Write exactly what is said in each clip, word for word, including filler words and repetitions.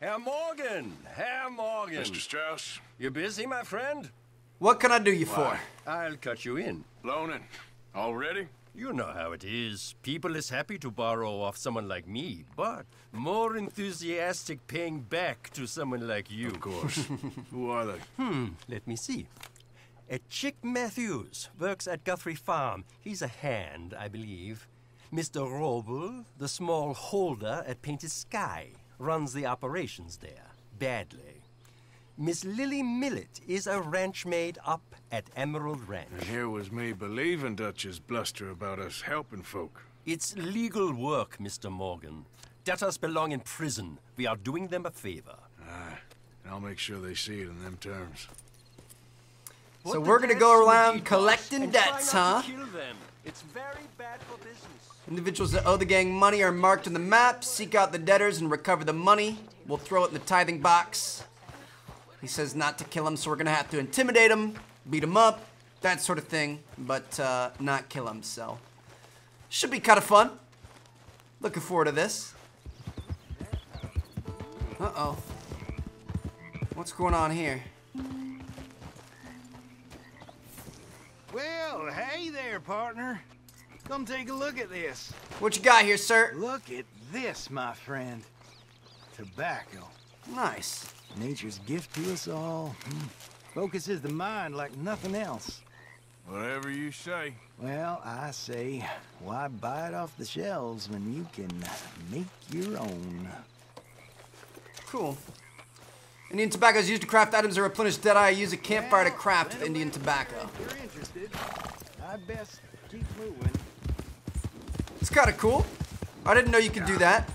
Herr Morgan! Herr Morgan! Mister Strauss? You busy, my friend? What can I do you Why, for? I'll cut you in. Loaning. Already? You know how it is. People is happy to borrow off someone like me, but more enthusiastic paying back to someone like you. Of course. Who are they? Hmm, let me see. A Chick Matthews works at Guthrie Farm. He's a hand, I believe. Mister Roble, the small holder at Painted Sky, runs the operations there, badly. Miss Lily Millett is a ranch maid up at Emerald Ranch. And here was me believing Dutch's bluster about us helping folk. It's legal work, Mister Morgan. Debtors belong in prison. We are doing them a favor. Ah, and I'll make sure they see it in them terms. What so we're gonna go around collecting debts, huh? It's very bad for business. Individuals that owe the gang money are marked on the map. Seek out the debtors and recover the money. We'll throw it in the tithing box. He says not to kill him, so we're gonna have to intimidate him, beat him up, that sort of thing, but uh, not kill him, so. Should be kind of fun. Looking forward to this. Uh-oh. What's going on here? Well, hey there, partner. Come take a look at this. What you got here, sir? Look at this, my friend. Tobacco. Nice. Nature's gift to us all. Focuses the mind like nothing else. Whatever you say. Well, I say, why buy it off the shelves when you can make your own? Cool. Indian tobacco is used to craft items that replenish dead eye. Use a campfire to craft with Indian tobacco. If you're interested, I best keep moving. It's kind of cool. I didn't know you could do that.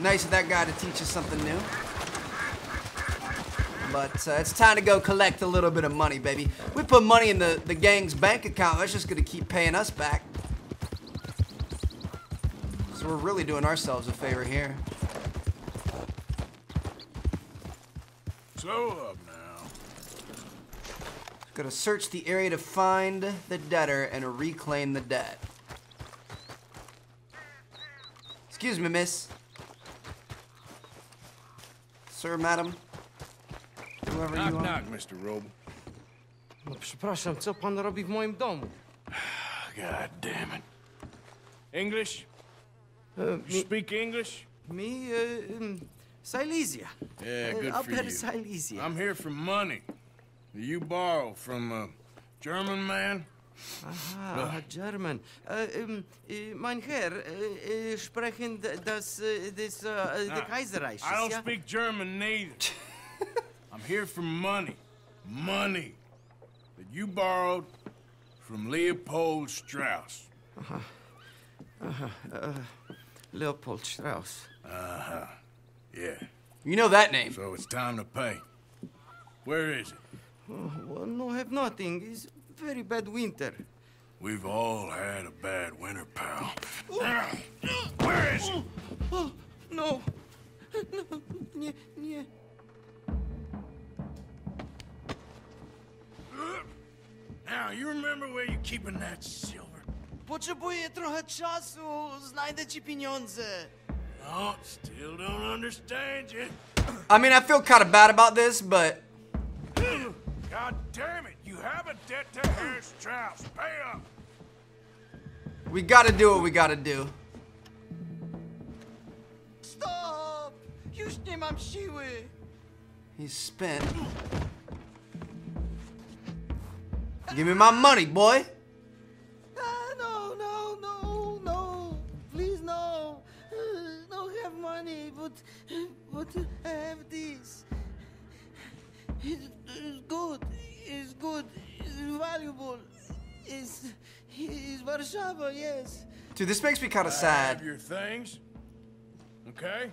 Nice of that guy to teach us something new. But uh, it's time to go collect a little bit of money, baby. We put money in the, the gang's bank account. That's just going to keep paying us back. So we're really doing ourselves a favor here. Slow up now. Gonna search the area to find the debtor and reclaim the debt. Excuse me, miss. Sir, madam, whoever knock, you are. Knock, Mister Roble. No, przepraszam, co pan robi w moim domu? God damn it. English? Uh, you speak English? Me, uh, um, Silesia. Yeah, good uh, for you. Silesia. I'm here for money. You borrow from a German man? Aha, uh, German. Uh, um, uh, mein Herr, uh, sprechen das, uh, this, uh, nah, the Kaiserreich. I don't yeah? speak German neither. I'm here for money. Money that you borrowed from Leopold Strauss. Uh-huh. Uh-huh. Uh, Leopold Strauss. Uh-huh. Yeah. You know that name. So it's time to pay. Where is it? Oh, well, no, I have nothing. It's a very bad winter. We've all had a bad winter, pal. Where is it? Oh, no. No. Yeah. Now, you remember where you're keeping that silver? Potrzebuję trochę czasu. Znajdę ci pieniądze. No, still don't understand you. I mean, I feel kind of bad about this, but... God damn it, you have a debt to Herr Strauss. Pay up. We gotta do what we gotta do. Stop! Już nie mam siły. He's spent. Give me my money, boy. Money, but but I have this. It's, it's good. It's good. It's valuable. It's it's Warszawa, yes. Dude, this makes me kind of sad. I have your things, okay?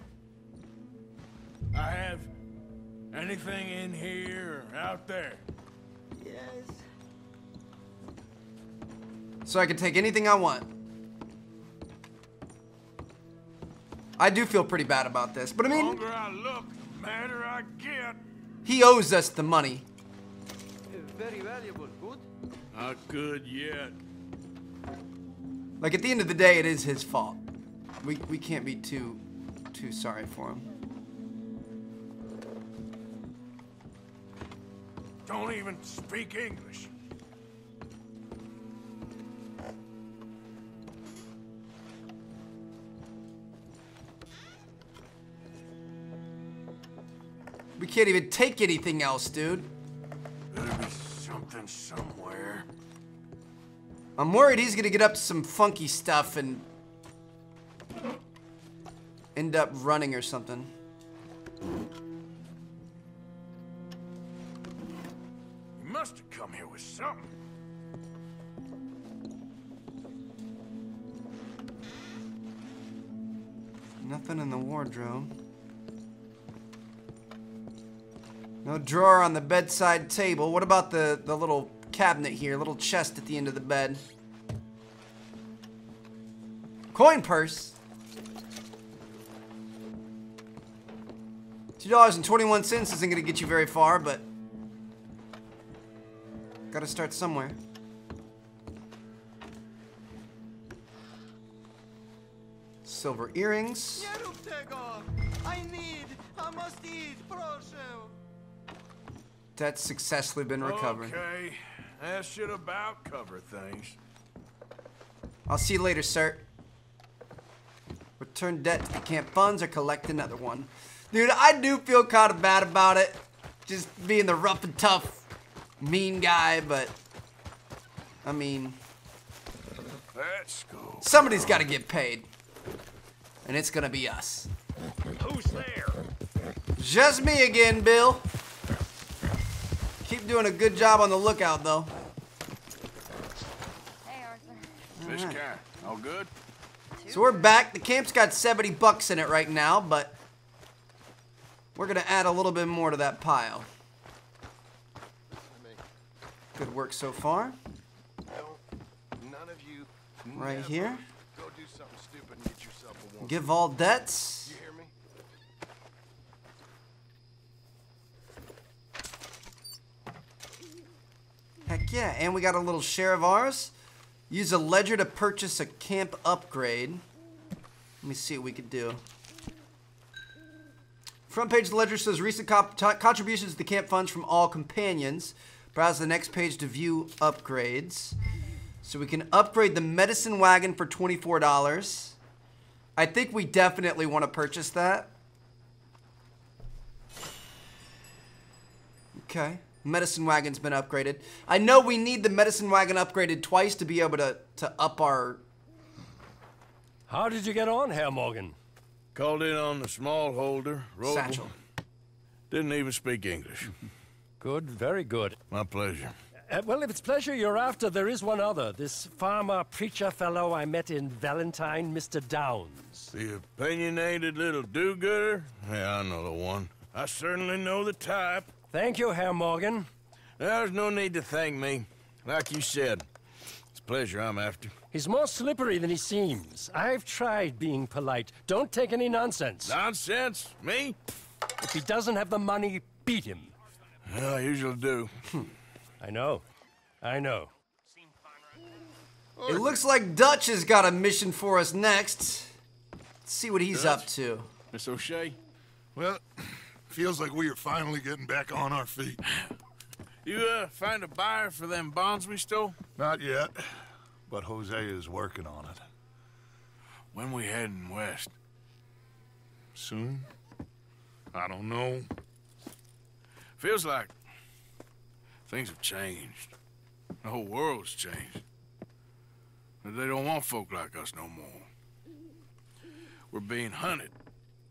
I have anything in here or out there. Yes. So I can take anything I want. I do feel pretty bad about this, but I mean, the longer I look, the madder I get. He owes us the money. Very valuable, good. Not good yet. Like at the end of the day, it is his fault. We we can't be too too sorry for him. Don't even speak English. We can't even take anything else, dude. There'll be something somewhere. I'm worried he's gonna get up to some funky stuff and end up running or something. You must have come here with something. Nothing in the wardrobe. No drawer on the bedside table. What about the, the little cabinet here? Little chest at the end of the bed. Coin purse. two dollars and twenty-one cents isn't gonna get you very far, but gotta start somewhere. Silver earrings. I need, I must eat, prosciutto. That's successfully been recovered. Okay, that should about cover things. I'll see you later, sir. Return debt to the camp funds or collect another one. Dude, I do feel kind of bad about it. Just being the rough and tough, mean guy, but... I mean... That's cool. Somebody's got to get paid. And it's going to be us. Who's there? Just me again, Bill. Keep doing a good job on the lookout, though. Hey, Arthur. This guy, all good? So we're back. The camp's got seventy bucks in it right now, but we're going to add a little bit more to that pile. Good work so far. Right here. Give all debts. Heck yeah, and we got a little share of ours. Use a ledger to purchase a camp upgrade. Let me see what we could do. Front page of the ledger says recent contributions to the camp funds from all companions. Browse the next page to view upgrades. So we can upgrade the medicine wagon for twenty-four dollars. I think we definitely want to purchase that. Okay. Medicine wagon's been upgraded. I know we need the medicine wagon upgraded twice to be able to, to up our... How did you get on, Herr Morgan? Called in on the small holder. Satchel. Didn't even speak English. Good, very good. My pleasure. Uh, well, if it's pleasure you're after, there is one other. This farmer preacher fellow I met in Valentine, Mister Downs. The opinionated little do-gooder? Yeah, I know the one. I certainly know the type. Thank you, Herr Morgan. There's no need to thank me. Like you said, it's a pleasure I'm after. He's more slippery than he seems. I've tried being polite. Don't take any nonsense. Nonsense? Me? If he doesn't have the money, beat him. Well, I usually do. I know. I know. It looks like Dutch has got a mission for us next. Let's see what he's Dutch? up to. Miss O'Shea? Well... Feels like we are finally getting back on our feet. You uh, find a buyer for them bonds we stole? Not yet, but Jose is working on it. When we heading west? Soon? I don't know. Feels like things have changed. The whole world's changed. They don't want folk like us no more. We're being hunted.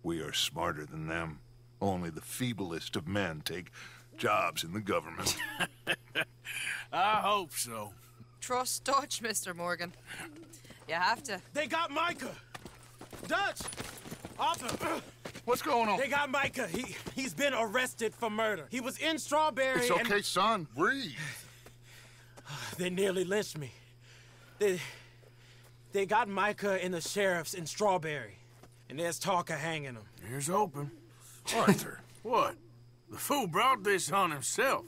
We are smarter than them. Only the feeblest of men take jobs in the government. I hope so. Trust Dutch, Mister Morgan. You have to. They got Micah! Dutch! Arthur! What's going on? They got Micah. He, he's been arrested for murder. He was in Strawberry. It's okay, and... son. Breathe. They nearly lynched me. They, they got Micah and the sheriffs in Strawberry. And there's talk of hanging them. Here's hoping. Arthur, what? The fool brought this on himself.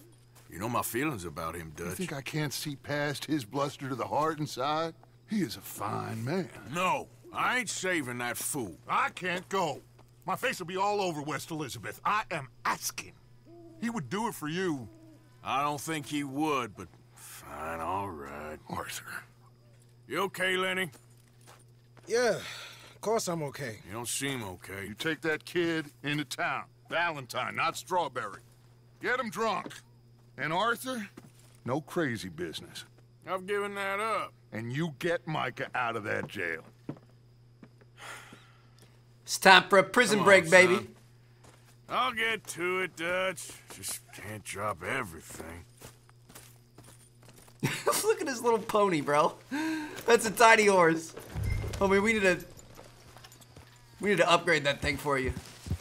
You know my feelings about him, Dutch. You think I can't see past his bluster to the heart inside? He is a fine man. No, I ain't saving that fool. I can't go. My face will be all over West Elizabeth. I am asking. He would do it for you. I don't think he would, but fine, all right. Arthur. You okay, Lenny? Yeah, of course I'm okay. You don't seem okay. You take that kid into town. Valentine, not Strawberry. Get him drunk. And Arthur, no crazy business. I've given that up. And you get Micah out of that jail. It's time for a prison Come break, on, baby. Son. I'll get to it, Dutch. Just can't drop everything. Look at his little pony, bro. That's a tiny horse. I mean, we need to we need to upgrade that thing for you.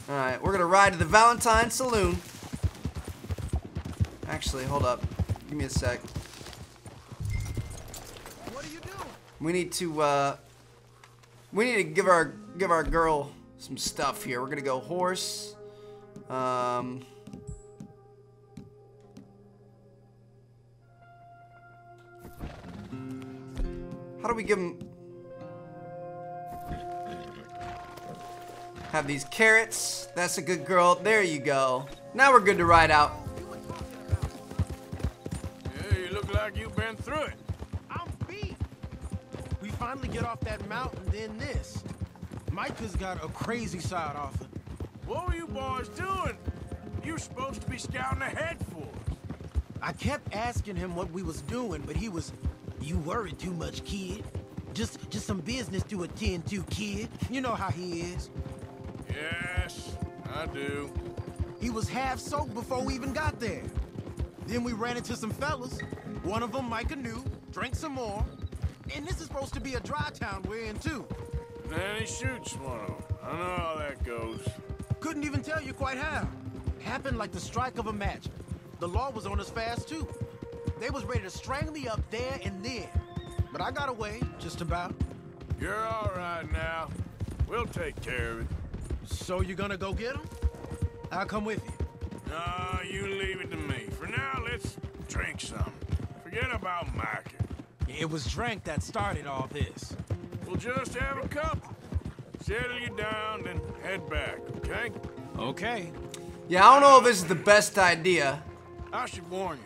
All right, we're gonna ride to the Valentine Saloon. Actually, hold up. Give me a sec. What are you doing? We need to uh, we need to give our give our girl some stuff here. We're gonna go horse. Um. How do we give them? Have these carrots. That's a good girl. There you go. Now we're good to ride out. Yeah, you look like you've been through it. I'm beat. We finally get off that mountain, then this. Micah's got a crazy side offer. What were you boys doing? You're supposed to be scouting ahead for us. I kept asking him what we was doing, but he was... You worry too much, kid. Just, just some business to attend to, kid. You know how he is. Yes, I do. He was half soaked before we even got there. Then we ran into some fellas. One of them, Micah knew, drank some more. And this is supposed to be a dry town we're in, too. Then he shoots one of them. I know how that goes. Couldn't even tell you quite how. Happened like the strike of a match. The law was on us fast, too. They was ready to strangle me up there and then. But I got away, just about. You're all right now. We'll take care of it. So you gonna go get him? I'll come with you. No, you leave it to me. For now, let's drink something. Forget about Micah. It was drink that started all this. We'll just have a couple. Settle you down, then head back, okay? Okay. Yeah, I don't know if this is the best idea. I should warn you.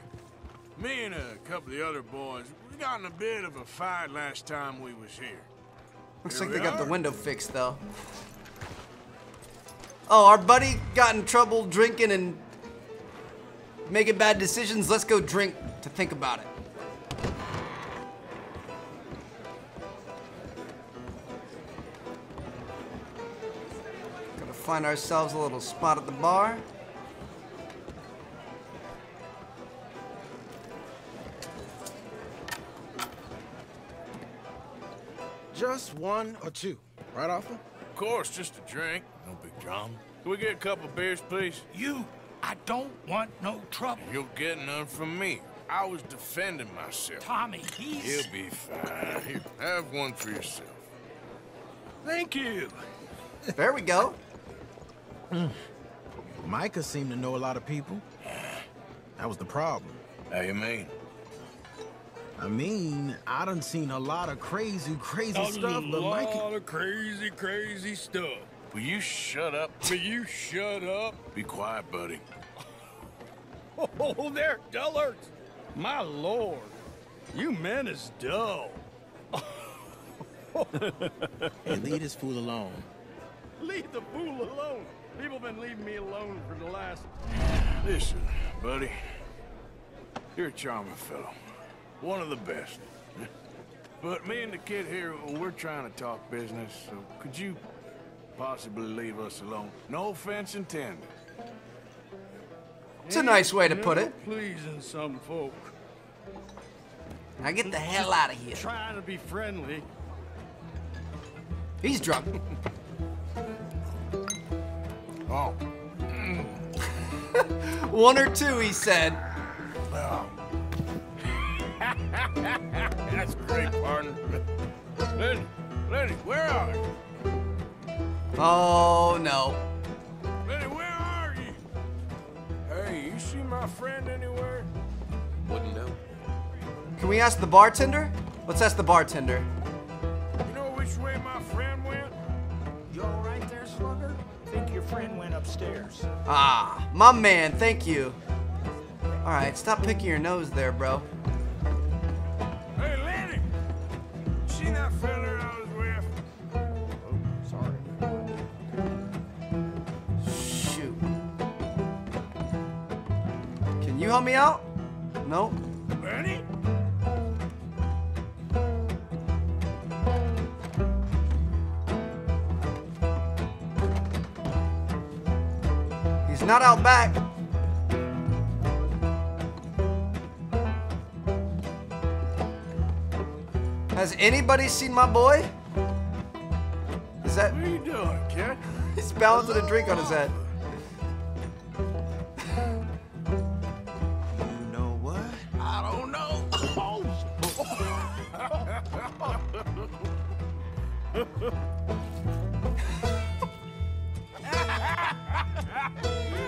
Me and a couple of the other boys, we got in a bit of a fight last time we was here. Looks like they got the window fixed, though. Oh, our buddy got in trouble drinking and making bad decisions. Let's go drink to think about it. Gotta find ourselves a little spot at the bar. Just one or two, right, Arthur? Of course, just a drink. No big drama. Can we get a couple beers, please? You, I don't want no trouble. You'll get none from me. I was defending myself. Tommy, he's... He'll be fine. Here, have one for yourself. Thank you. There we go. Mm. Micah seemed to know a lot of people. That was the problem. How you mean? I mean, I done seen a lot of crazy, crazy I stuff, but Micah... A lot of crazy, crazy stuff. Will you shut up? Will you shut up? Be quiet, buddy. Oh, they're dullards. My lord. You men is dull. Hey, leave this fool alone. Leave the fool alone? People been leaving me alone for the last... Listen, buddy. You're a charming fellow. One of the best. But me and the kid here, we're trying to talk business, so could you... possibly leave us alone. No offense intended. It's a nice way to put it. Pleasing some folk. Now get the hell out of here. Trying to be friendly. He's drunk. Oh. One or two, he said. Well. That's great, partner. Lenny, Lenny, where are you? Oh no. Lenny, where are you? Hey, you see my friend anywhere? Wouldn't know. Can we ask the bartender? Let's ask the bartender. You know which way my friend went? You all right there, slugger? Think you're friend went upstairs. Ah, my man, thank you. All right, stop picking your nose there, bro. Hey, Lenny! You seen that fella I was with? Oh, sorry. Shoot. Can you help me out? Nope. Lenny? He's not out back. Has anybody seen my boy? Is that? What are you doing, kid? He's balancing a drink on his head. You know what? I don't know.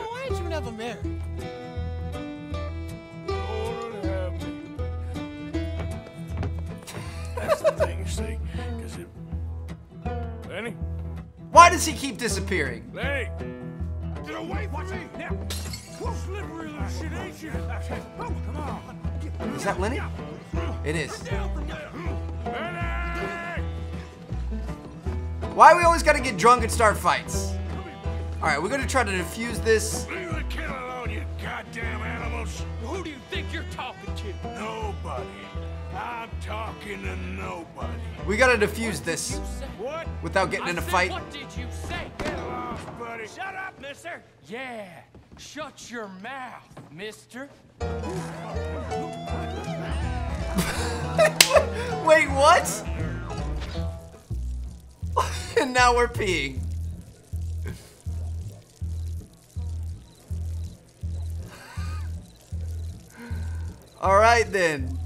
Why ain't you never married? Lenny? Why does he keep disappearing? Lenny! Get away from me! Now! Slippery little shit, ain't you? Come on! Is that Lenny? It is. Lenny! Why we always gotta get drunk and start fights? Alright, we're gonna try to defuse this. Leave the kid alone, you goddamn animals! Who do you think you're talking to? Nobody. I'm talking to nobody. We gotta defuse this what? without getting I in a said, fight. What did you say? Get off, buddy. Shut up, mister. Yeah, shut your mouth, mister. Wait, what? And now we're peeing. All right, then.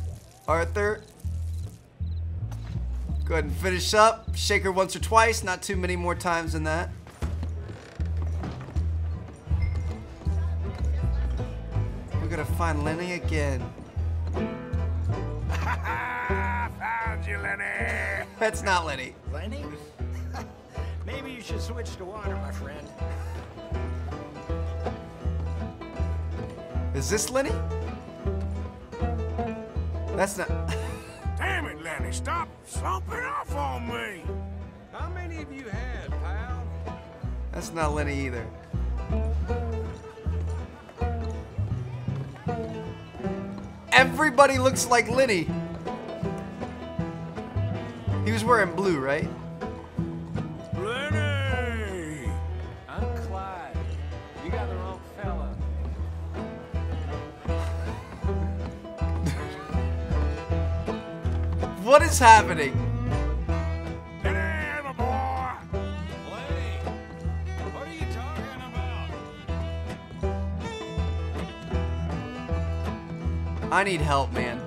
Arthur, go ahead and finish up. Shake her once or twice, not too many more times than that. We're gonna find Lenny again. Found you, Lenny. That's not Lenny. Lenny? Maybe you should switch to water, my friend. Is this Lenny? That's not... Damn it, Lenny, stop slumping off on me! How many of you had, pal? That's not Lenny either. Everybody looks like Lenny. He was wearing blue, right? Lenny! I'm Clyde. You got the wrong fella. What is happening? Hey, my boy. Lenny, what are you talking about? I need help, man.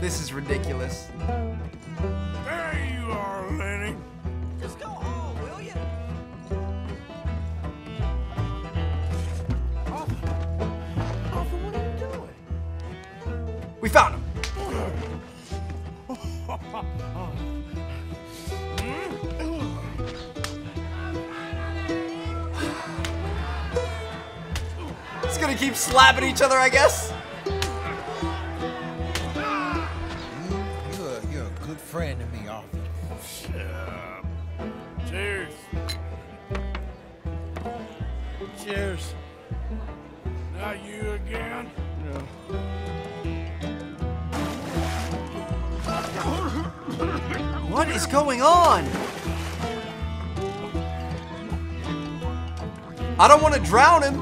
This is ridiculous. There you are, Lenny. Just go home, will you? Arthur, Arthur, what are you doing? We found him. It's gonna keep slapping each other, I guess. You're, you're a good friend to me, Arthur. Shut up. Cheers. Cheers. Not you again. No. What is going on? I don't want to drown him.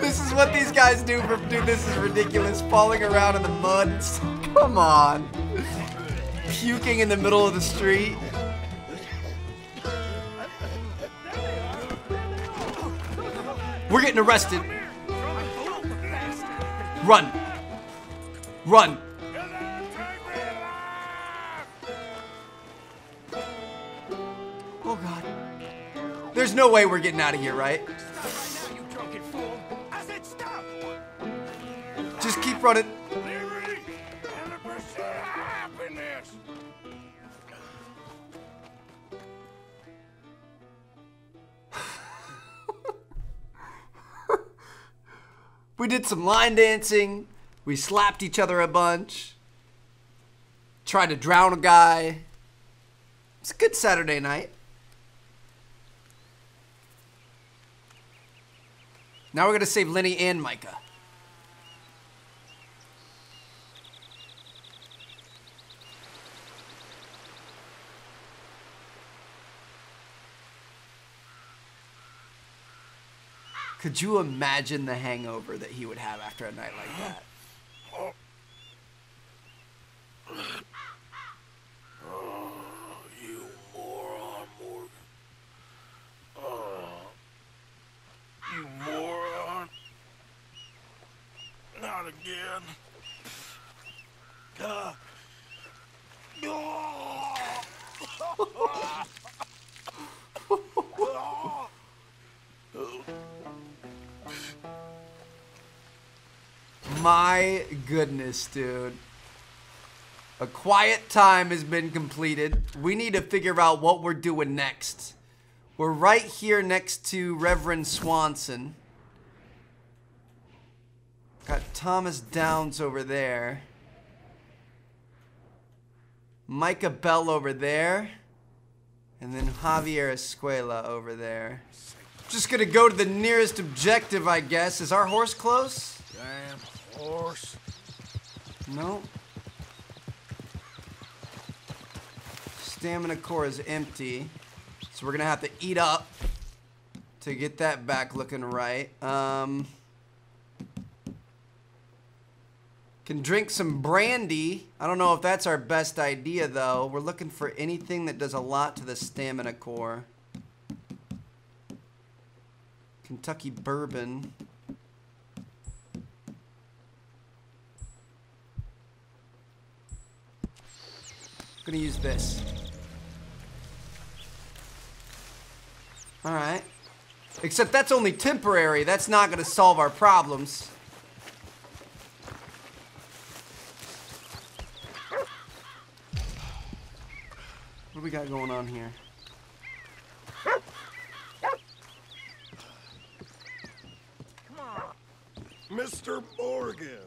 This is what these guys do for, dude, this is ridiculous. Falling around in the mud. Come on. Puking in the middle of the street. We're getting arrested. Run. Run. Oh, God. There's no way we're getting out of here, right? Just keep running. Yes. We did some line dancing. We slapped each other a bunch. Tried to drown a guy. It's a good Saturday night. Now we're gonna save Lenny and Micah. Could you imagine the hangover that he would have after a night like that? Oh, you moron, Morgan. Oh, you moron. Not again. Uh, oh. My goodness, dude. A quiet time has been completed. We need to figure out what we're doing next. We're right here next to Reverend Swanson. Got Thomas Downs over there. Micah Bell over there. And then Javier Escuella over there. Just gonna go to the nearest objective, I guess. Is our horse close? Damn. Horse. Nope. Stamina core is empty, so we're gonna have to eat up to get that back looking right. Um, can drink some brandy. I don't know if that's our best idea though. We're looking for anything that does a lot to the stamina core. Kentucky bourbon. I'm gonna use this. All right. Except that's only temporary. That's not gonna solve our problems. What do we got going on here? Mister Morgan,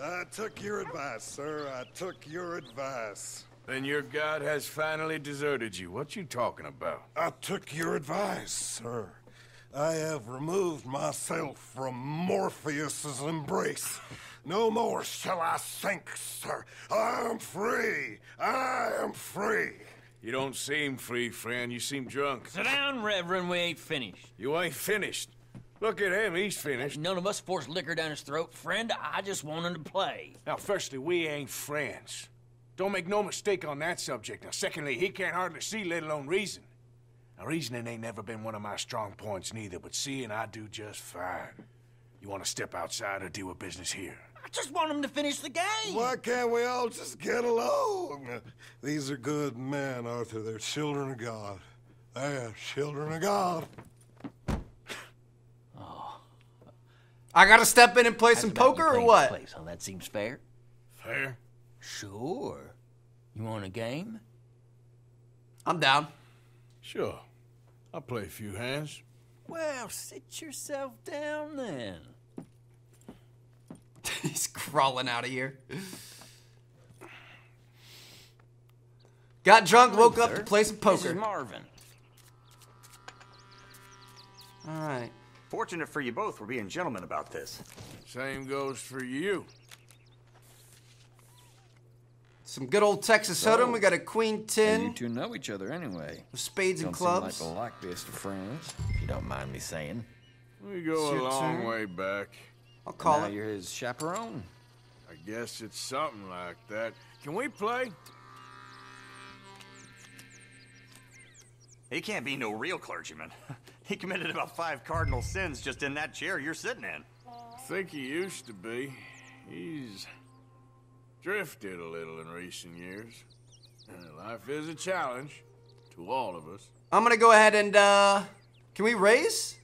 I took your advice, sir. I took your advice. Then your god has finally deserted you. What you talking about? I took your advice, sir. I have removed myself from Morpheus's embrace. No more shall I sink, sir. I am free. I am free. You don't seem free, friend. You seem drunk. Sit down, Reverend. We ain't finished. You ain't finished. Look at him, he's finished. None of us forced liquor down his throat. Friend, I just want him to play. Now, firstly, we ain't friends. Don't make no mistake on that subject. Now, secondly, he can't hardly see, let alone reason. Now, reasoning ain't never been one of my strong points neither, but seeing I do just fine. You want to step outside or do a business here? I just want him to finish the game. Why can't we all just get along? These are good men, Arthur. They're children of God. They're children of God. Oh. I got to step in and play some poker or what? Place, huh? That seems fair. Fair? Sure. You want a game? I'm down. Sure. I'll play a few hands. Well, sit yourself down then. He's crawling out of here. Got drunk, woke up to play some poker. This is Marvin. All right. Fortunate for you both, we're being gentlemen about this. Same goes for you. Some good old Texas Hold'em. So, we got a queen ten. You two know each other anyway. With spades and clubs. Don't seem like the likeliest of friends, if you don't mind me saying. We go a long turn. way back. I'll call now it. You're his chaperone. I guess it's something like that. Can we play? He can't be no real clergyman. He committed about five cardinal sins just in that chair you're sitting in. I think he used to be. He's drifted a little in recent years. Life is a challenge to all of us. I'm gonna go ahead and, uh, can we raise?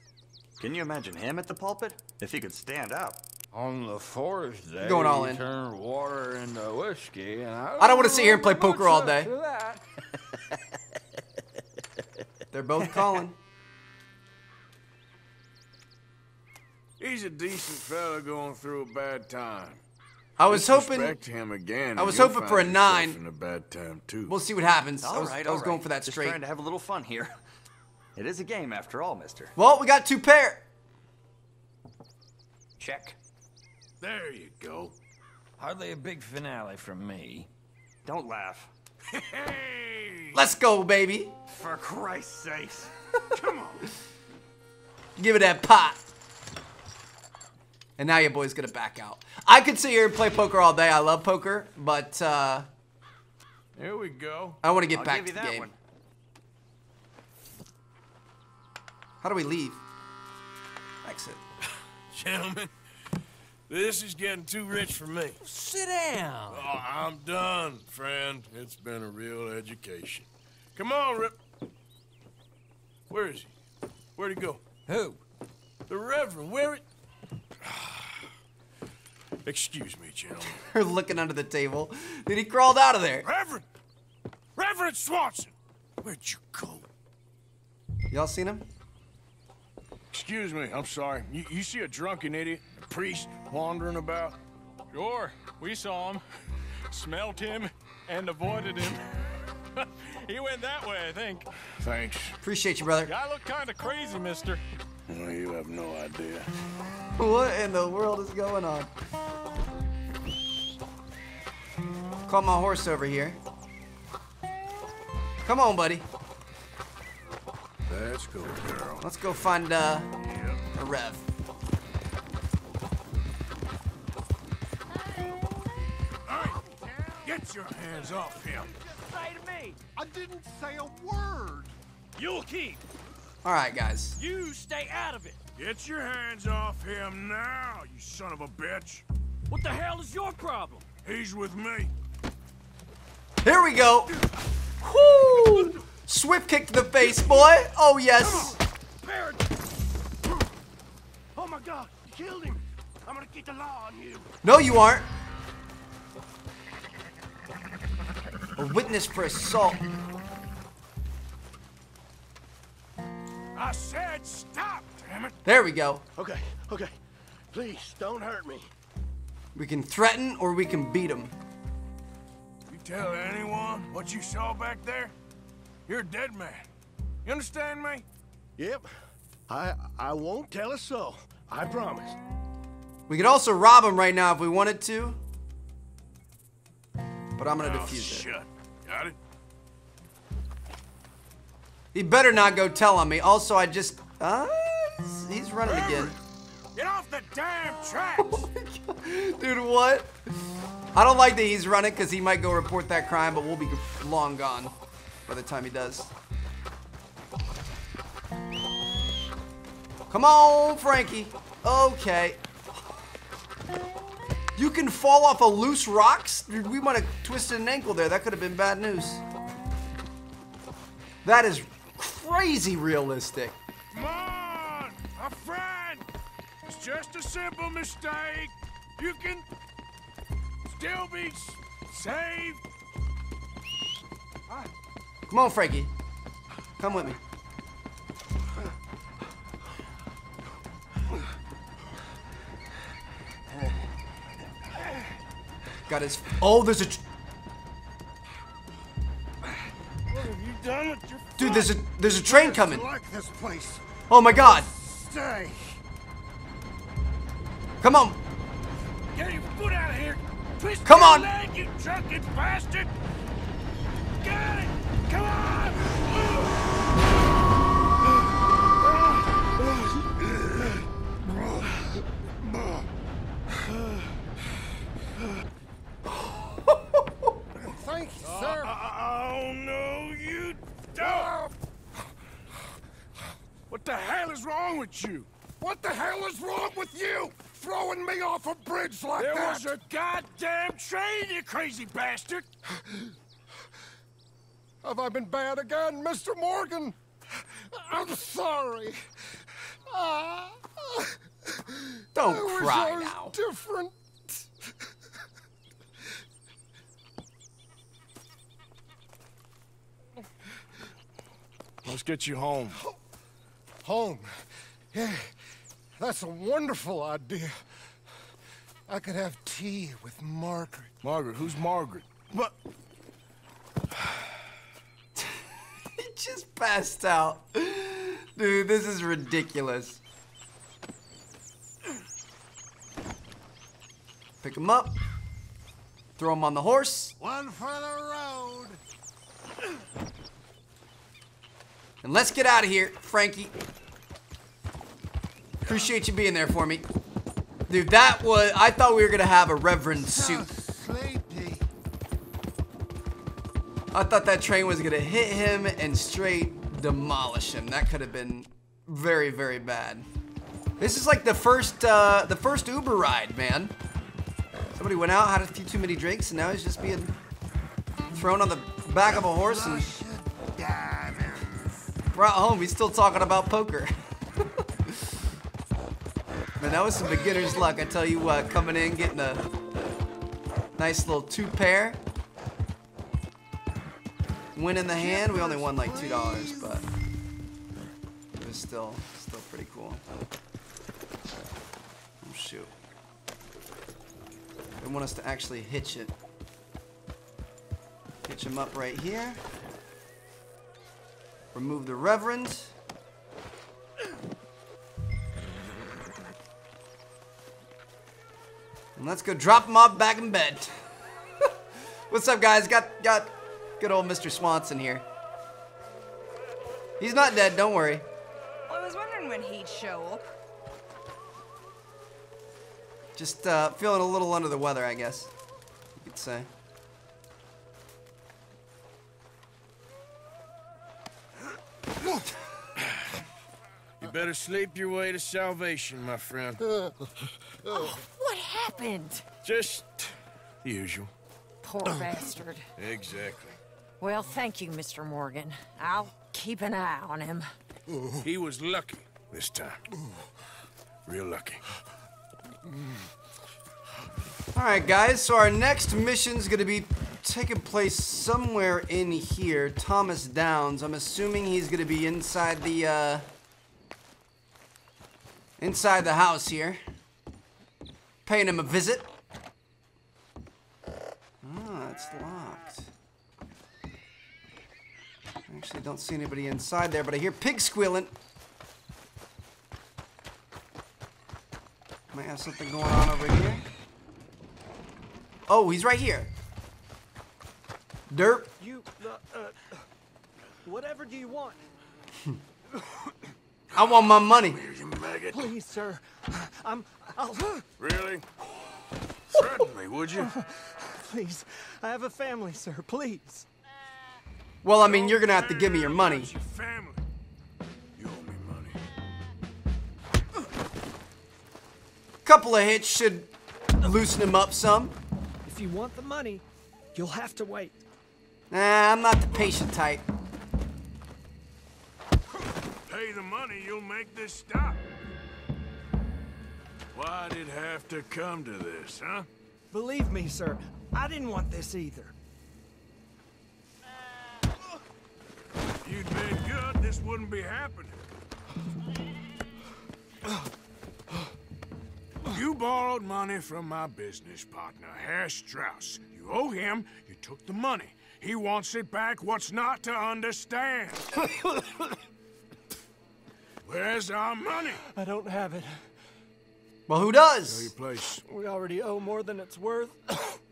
Can you imagine him at the pulpit? If he could stand up. On the fourth day, going all in. Turned water into whiskey, and I don't, I don't want to sit here and play poker all day. They're both calling. He's a decent fella going through a bad time. I was hoping. Him again, I was hoping for a nine. A bad time too. We'll see what happens. All I was, right, I was all going right. for that Just straight. Trying to have a little fun here. It is a game after all, mister. Well, we got two pair. Check. There you go. Hardly a big finale from me. Don't laugh. Hey! Let's go, baby. For Christ's sake. Come on. Give it that pot. And now your boy's gonna back out. I could sit here and play poker all day. I love poker, but uh, here we go. I want to get I'll back to the game. One. How do we leave? Exit. Gentlemen, this is getting too rich for me. Sit down. Oh, I'm done, friend. It's been a real education. Come on, Rip. Where is he? Where'd he go? Who? The Reverend. Where it? Excuse me, gentlemen. They're looking under the table. Then he crawled out of there. Reverend! Reverend Swanson! Where'd you go? Y'all seen him? Excuse me, I'm sorry. You, you see a drunken idiot, a priest, wandering about? Sure, we saw him, smelt him, and avoided him. He went that way, I think. Thanks. Appreciate you, brother. I look kind of crazy, mister. Well, you have no idea. What in the world is going on? Call my horse over here. Come on, buddy. Let's go, girl. Let's go find uh, yep. a rev. Hey, get your hands off him. What did you say to me? I didn't say a word. You'll keep. All right, guys. You stay out of it. Get your hands off him now, you son of a bitch. What the hell is your problem? He's with me. Here we go. Whoo! Swift kick to the face, boy. Oh, yes. Oh, my God. You killed him. I'm going to get the law on you. No, you aren't. A witness for assault. I said stop, damn it. There we go. Okay, okay. Please, don't hurt me. We can threaten or we can beat him. You tell anyone what you saw back there? You're a dead man. You understand me? Yep. I I won't tell a soul. I promise. We could also rob him right now if we wanted to. But I'm gonna oh, defuse it. Got it? He better not go tell on me. Also, I just... Uh, he's, he's running again. Get off the damn tracks! Oh my God. Dude, what? I don't like that he's running because he might go report that crime, but we'll be long gone by the time he does. Come on, Frankie. Okay. You can fall off of loose rocks? Dude, we might have twisted an ankle there. That could have been bad news. That is... crazy realistic. Come on, my friend. It's just a simple mistake. You can still be saved. Come on, Frankie. Come with me. Got his. Oh, there's a. What have you done with your? Dude, there's a there's a train coming. Like this place. Oh my God! Stay. Come on! Get your foot out of here! Twist Come on! Leg, you drunken bastard! Get it! Come on! Thank you, sir. Uh, oh no, you. What the hell is wrong with you? What the hell is wrong with you? Throwing me off a bridge like that? There was a goddamn train, you crazy bastard! Have I been bad again, Mister Morgan? I'm sorry. Uh, Don't I cry wish I now. Was different. Let's get you home. Home? Yeah, that's a wonderful idea. I could have tea with Margaret. Margaret? Who's Margaret? What? He just passed out. Dude, this is ridiculous. Pick him up. Throw him on the horse. One for the road. And let's get out of here, Frankie. Appreciate you being there for me. Dude, that was... I thought we were going to have a Reverend so soup. Sleepy. I thought that train was going to hit him and straight demolish him. That could have been very, very bad. This is like the first, uh, the first Uber ride, man. Somebody went out, had a few too many drinks, and now he's just being thrown on the back of a horse and brought home. He's still talking about poker. Man, that was some beginner's luck, I tell you what, coming in, getting a nice little two-pair. Win in the hand, we only won like two dollars, but it was still, still pretty cool. Oh, shoot. They want us to actually hitch it. Hitch him up right here. Remove the Reverend. And let's go drop him off back in bed. What's up, guys? Got got good old Mister Swanson here. He's not dead, don't worry. I was wondering when he'd show up. Just uh, feeling a little under the weather, I guess you could say. You better sleep your way to salvation, my friend. Oh, what happened? Just the usual. Poor bastard. Exactly. Well, thank you, Mister Morgan. I'll keep an eye on him. He was lucky this time. Real lucky. Alright, guys, so our next mission's gonna be taking place somewhere in here. Thomas Downs. I'm assuming he's gonna be inside the, uh... inside the house here. Paying him a visit. Ah, it's locked. I actually don't see anybody inside there, but I hear pig squealing. Might have something going on over here. Oh, he's right here. Derp. You, uh, uh, whatever do you want? I want my money. You Please, sir. I'm. I'll... Really? Certainly, would you? Please, I have a family, sir. Please. Well, I mean, you're gonna have to give me your money. Your family. You owe me money. Couple of hits should loosen him up some. If you want the money, you'll have to wait. Nah, I'm not the patient type. Pay the money, you'll make this stop. Why'd it have to come to this, huh? Believe me, sir, I didn't want this either. You'd been good, this wouldn't be happening. You borrowed money from my business partner, Herr Strauss. You owe him, you took the money. He wants it back, what's not to understand? Where's our money? I don't have it. Well, who does? Sell your place. We already owe more than it's worth.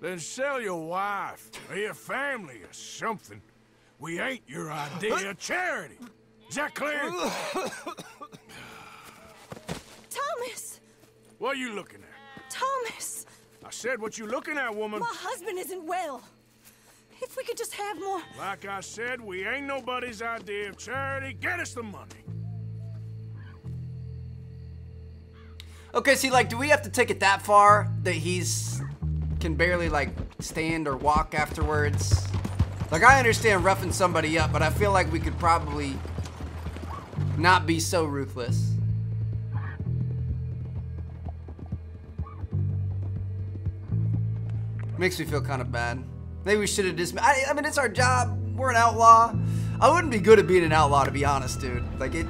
Then sell your wife, or your family, or something. We ain't your idea of charity. Is that clear? Thomas! What are you looking at? Thomas! I said what you looking at, woman. My husband isn't well. If we could just have more... Like I said, we ain't nobody's idea of charity. Get us the money. Okay, see, like, do we have to take it that far that he's can barely, like, stand or walk afterwards? Like, I understand roughing somebody up, but I feel like we could probably not be so ruthless. Makes me feel kind of bad. Maybe we should have dismissed. I, I mean, it's our job. We're an outlaw. I wouldn't be good at being an outlaw, to be honest, dude. Like, it.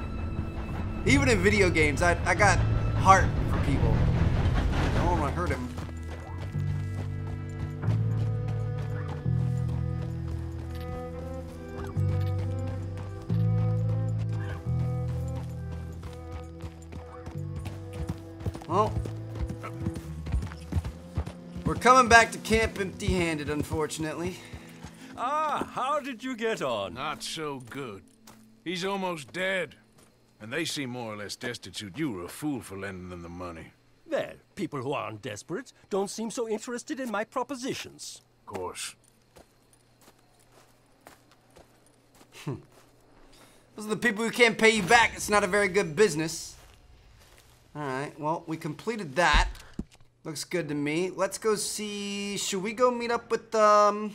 Even in video games, I, I got heart for people. I don't want to hurt him. Well, we're coming back to camp empty-handed, unfortunately. Ah, how did you get on? Not so good. He's almost dead. And they seem more or less destitute. You were a fool for lending them the money. Well, people who aren't desperate don't seem so interested in my propositions. Of course. Hmm. Those are the people who can't pay you back. It's not a very good business. Alright, well, we completed that. Looks good to me. Let's go see... Should we go meet up with, um...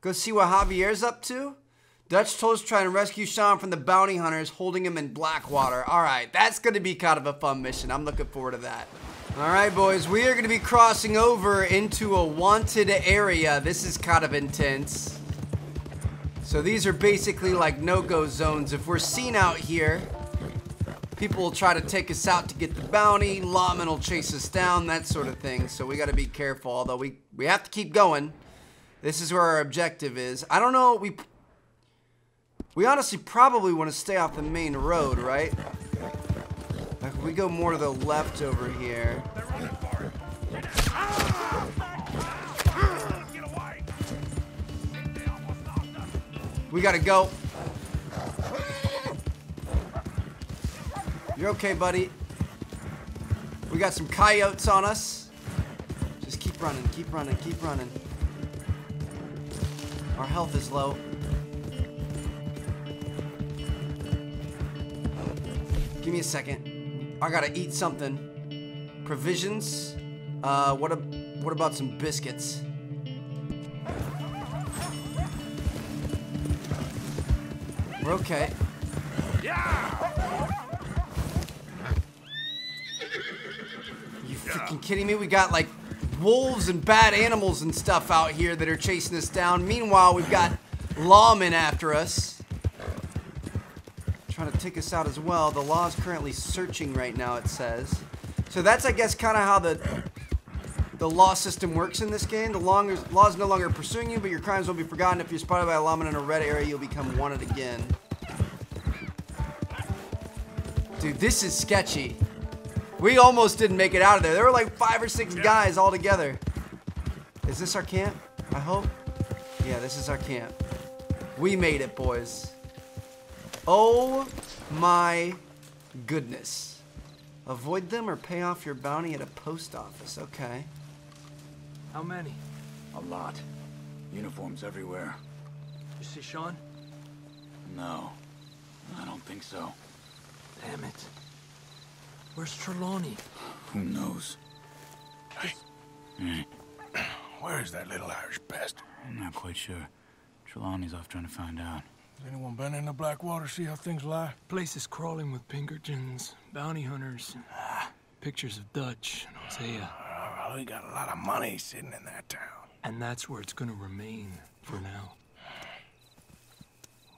go see what Javier's up to? Dutch told us to try and rescue Sean from the bounty hunters holding him in Blackwater. Alright, that's going to be kind of a fun mission. I'm looking forward to that. Alright, boys. We are going to be crossing over into a wanted area. This is kind of intense. So these are basically like no-go zones. If we're seen out here... people will try to take us out to get the bounty, lawmen will chase us down, that sort of thing. So we got to be careful, although we, we have to keep going. This is where our objective is. I don't know, we we honestly probably want to stay off the main road, right? Like if we go more to the left over here. We got to go. You're okay, buddy. We got some coyotes on us. Just keep running, keep running, keep running. Our health is low. Give me a second. I gotta eat something. Provisions. Uh, what a, what about some biscuits? We're okay. Yeah! Freaking kidding me? We got like wolves and bad animals and stuff out here that are chasing us down. Meanwhile, we've got lawmen after us, trying to take us out as well. The law is currently searching right now, it says. So that's, I guess, kind of how the the law system works in this game. The longer, law is no longer pursuing you, but your crimes won't be forgotten. If you're spotted by a lawman in a red area, you'll become wanted again. Dude, this is sketchy. We almost didn't make it out of there. There were like five or six guys all together. Is this our camp? I hope. Yeah, this is our camp. We made it, boys. Oh my goodness. Avoid them or pay off your bounty at a post office. Okay. How many? A lot. Uniforms everywhere. You see Sean? No. I don't think so. Damn it. Where's Trelawney? Who knows? Hey. Where is that little Irish bastard? I'm not quite sure. Trelawney's off trying to find out. Has anyone been in the Blackwater, see how things lie? Place is crawling with Pinkertons, bounty hunters, and pictures of Dutch and Hosea. Uh, we got a lot of money sitting in that town. And that's where it's gonna remain for now.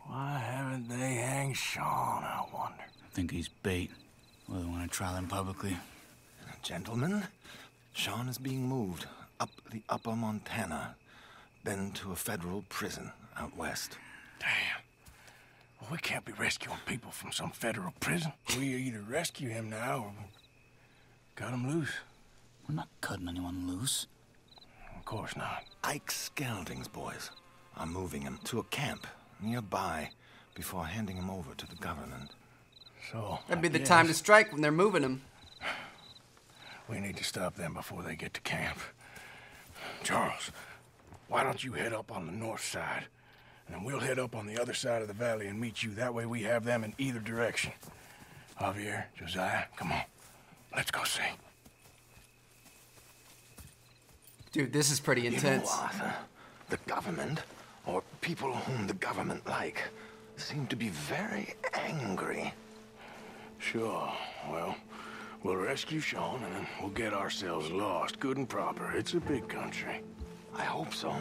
Why haven't they hanged Sean, I wonder? I think he's bait. Well, they want to trial him publicly. Gentlemen, Sean is being moved up the upper Montana, then to a federal prison out west. Damn. Well, we can't be rescuing people from some federal prison. We either rescue him now or cut him loose. We're not cutting anyone loose. Of course not. Ike Skelding's boys are moving him to a camp nearby before handing him over to the government. So, that'd be the time to strike when they're moving them. We need to stop them before they get to camp. Charles, why don't you head up on the north side? And then we'll head up on the other side of the valley and meet you. That way we have them in either direction. Javier, Josiah, come on. Let's go see. Dude, this is pretty intense. You know, Arthur, the government, or people whom the government like, seem to be very angry. Sure. Well, We'll rescue Sean, and then we'll get ourselves lost, good and proper. It's a big country. I hope so.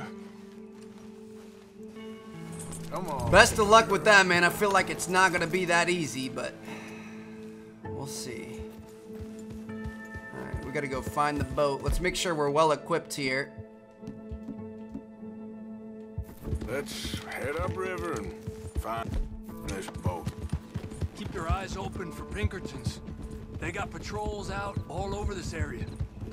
Come on. Best of luck with that, man. I feel like it's not gonna be that easy, but we'll see. All right, we gotta go find the boat. Let's make sure we're well equipped here. Let's head upriver and find this boat. Keep your eyes open for Pinkertons. They got patrols out all over this area.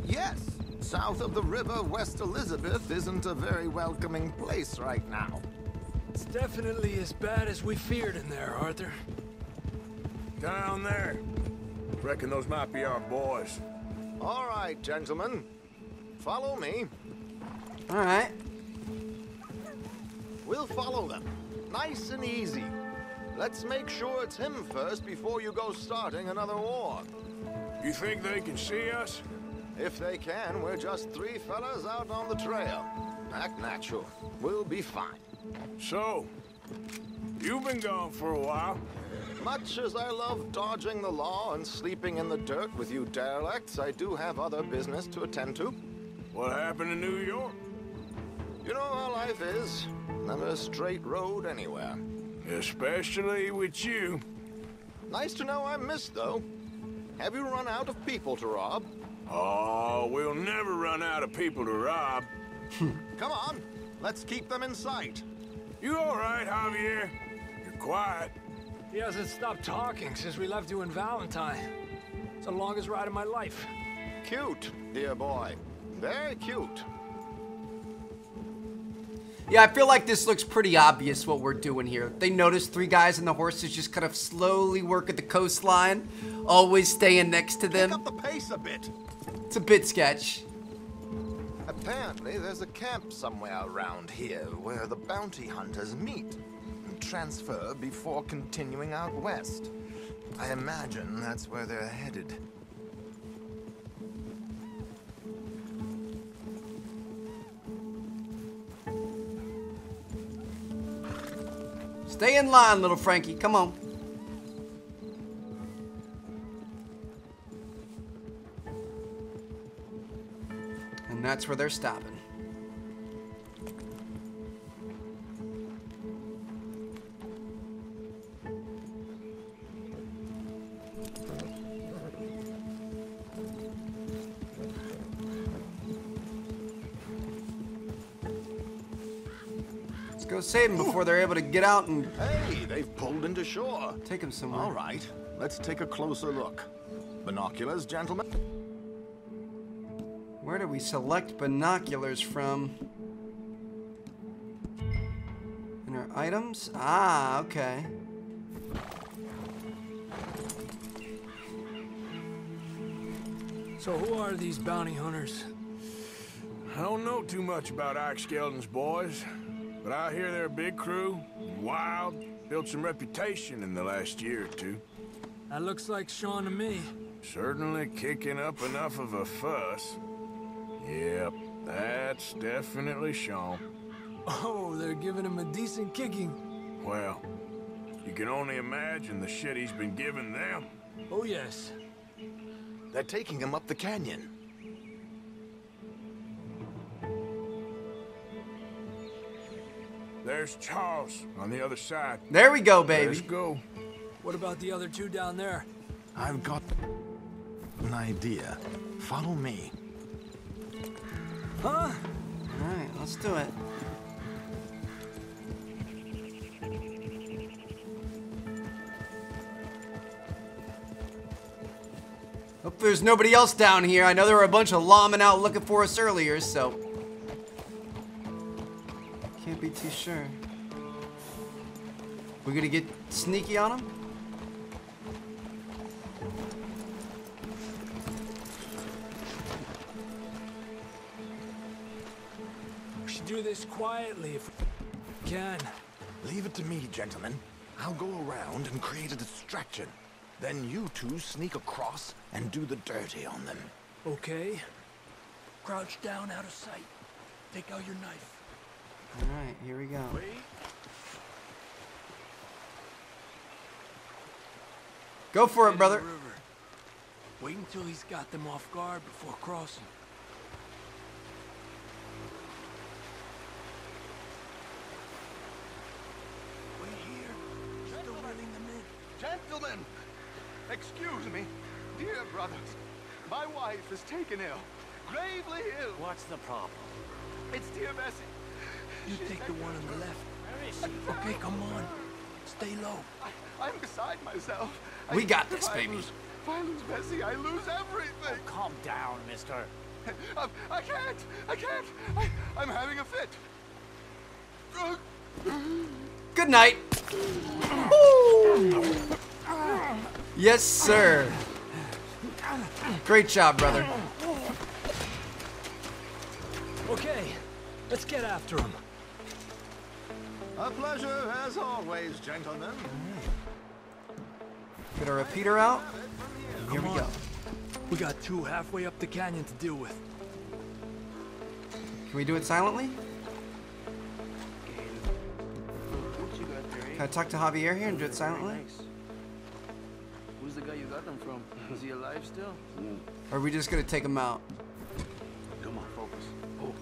Yes, south of the river, West Elizabeth isn't a very welcoming place right now. It's definitely as bad as we feared in there, Arthur. Down there. Reckon those might be our boys. All right, gentlemen. Follow me. All right. We'll follow them. Nice and easy. Let's make sure it's him first before you go starting another war. You think they can see us? If they can, we're just three fellas out on the trail. Act natural. We'll be fine. So, you've been gone for a while. Much as I love dodging the law and sleeping in the dirt with you derelicts, I do have other business to attend to. What happened in New York? You know how life is. Never a straight road anywhere. Especially with you. Nice to know I'm missed, though. Have you run out of people to rob? Oh, we'll never run out of people to rob. Come on, let's keep them in sight. You all right, Javier? You're quiet. He hasn't stopped talking since we left you in Valentine. It's the longest ride of my life. Cute, dear boy. Very cute. Yeah, I feel like this looks pretty obvious what we're doing here. They noticed three guys and the horses just kind of slowly work at the coastline, always staying next to them. Pick up the pace a bit. It's a bit sketch. Apparently, there's a camp somewhere around here where the bounty hunters meet and transfer before continuing out west. I imagine that's where they're headed. Stay in line, little Frankie. Come on. And that's where they're stopping. Save them before they're able to get out and... Hey, they've pulled into shore. Take them somewhere. All right, let's take a closer look. Binoculars, gentlemen. Where do we select binoculars from? In our items? Ah, okay. So who are these bounty hunters? I don't know too much about Ike Skeldon's boys. But I hear they're a big crew, wild, built some reputation in the last year or two. That looks like Sean to me. Certainly kicking up enough of a fuss. Yep, that's definitely Sean. Oh, they're giving him a decent kicking. Well, you can only imagine the shit he's been giving them. Oh, yes. They're taking him up the canyon. There's Charles on the other side. There we go, baby. Let's go. What about the other two down there? I've got an idea. Follow me. Huh? All right, let's do it. Hope there's nobody else down here. I know there were a bunch of lawmen out looking for us earlier, so... Can't be too sure. We're gonna get sneaky on him? We should do this quietly if we can. Leave it to me, gentlemen. I'll go around and create a distraction. Then you two sneak across and do the dirty on them. Okay. Crouch down out of sight. Take out your knife. All right, here we go. Wait. Go for it, brother. Wait until he's got them off guard before crossing. Wait here. Still running them in. Gentlemen! Excuse me. Dear brothers, my wife is taken ill. Gravely ill. What's the problem? It's dear Bessie. You She's take the one on the left. Where is she? Okay, come on. Stay low. I, I'm beside myself. We I got this, baby. Lose, if I lose Bessie, I lose everything. Oh, calm down, mister. I, I can't. I can't. I, I'm having a fit. Good night. Yes, sir. Great job, brother. Okay, let's get after him. A pleasure as always, gentlemen. Get our repeater out. Here we go. We got two halfway up the canyon to deal with. Can we do it silently? Can I talk to Javier here and do it silently? Who's the guy you got them from? Is he alive still? Or are we just gonna take him out? Come on, focus. Oh.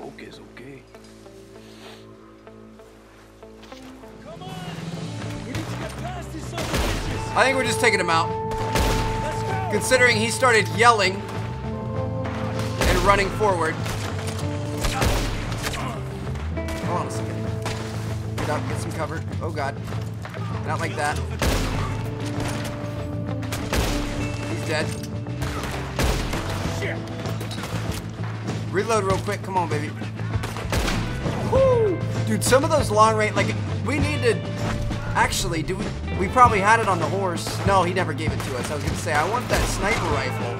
Focus, okay. Come on! We need to get past these sons of bitches! I think we're just taking him out. Let's go. Considering he started yelling and running forward. Hold on a second. Get out, get some cover. Oh god. Not like that. He's dead. Shit. Reload real quick. Come on, baby. Woo! Dude, some of those long range, like, we need to actually do. We, we probably had it on the horse. No, he never gave it to us. I was gonna say I want that sniper rifle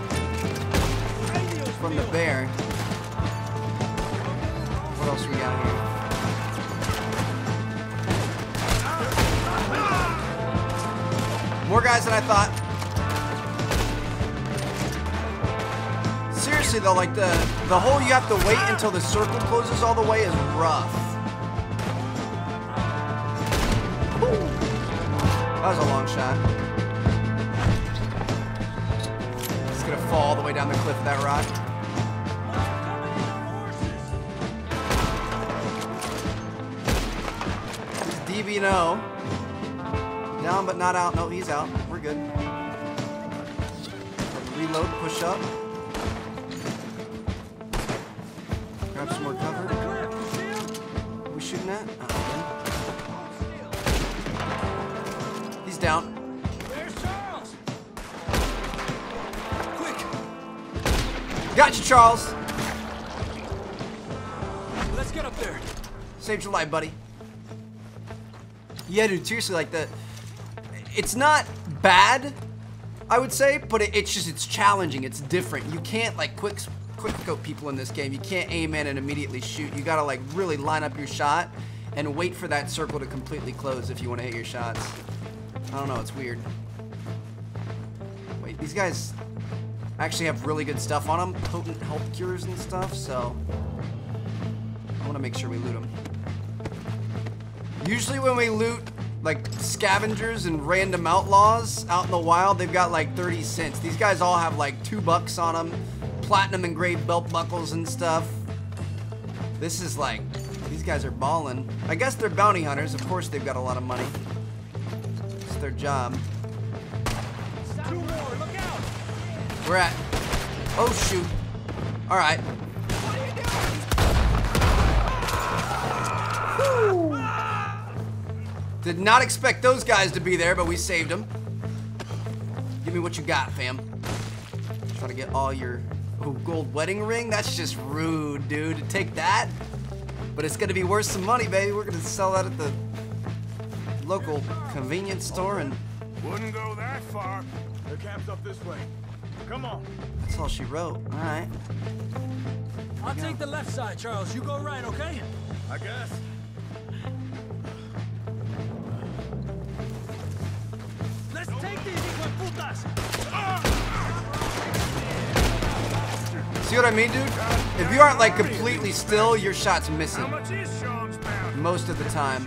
from the bear. What else we got here? More guys than I thought. Seriously though, like the the hole you have to wait until the circle closes all the way is rough. That was a long shot. It's gonna fall all the way down the cliff, that rock. He's D B and O. Down but not out. No, he's out. We're good. Reload, push up. Grab some more cover. Are we shooting at? Oh. Down. Where's Charles? Quick. Got you, Charles. Let's get up there. Saved your life, buddy. Yeah, dude, seriously, like that. It's not bad, I would say, but it, it's just it's challenging. It's different. You can't like quick quick scope people in this game. You can't aim in and immediately shoot. You gotta like really line up your shot and wait for that circle to completely close if you want to hit your shots. I don't know, it's weird. Wait, these guys actually have really good stuff on them. Potent health cures and stuff, so I want to make sure we loot them. Usually when we loot, like, scavengers and random outlaws out in the wild, they've got, like, thirty cents. These guys all have, like, two bucks on them. Platinum engraved belt buckles and stuff. This is, like, these guys are balling. I guess they're bounty hunters. Of course they've got a lot of money. Their job. Two more, look out. We're at. Oh shoot. All right. What are you doing? Ah! Did not expect those guys to be there, but we saved them. Give me what you got, fam. Try to get all your oh, gold wedding ring. That's just rude, dude. Take that. But it's gonna be worth some money, baby. We're gonna sell that at the local convenience store and wouldn't go that far. They're camped up this way. Come on. That's all she wrote. All right. I'll go. Take the left side, Charles. You go right, okay? I guess. Let's take these putas. See what I mean, dude? If you aren't like completely still, your shot's missing. How much is Sean's pound? Most of the time.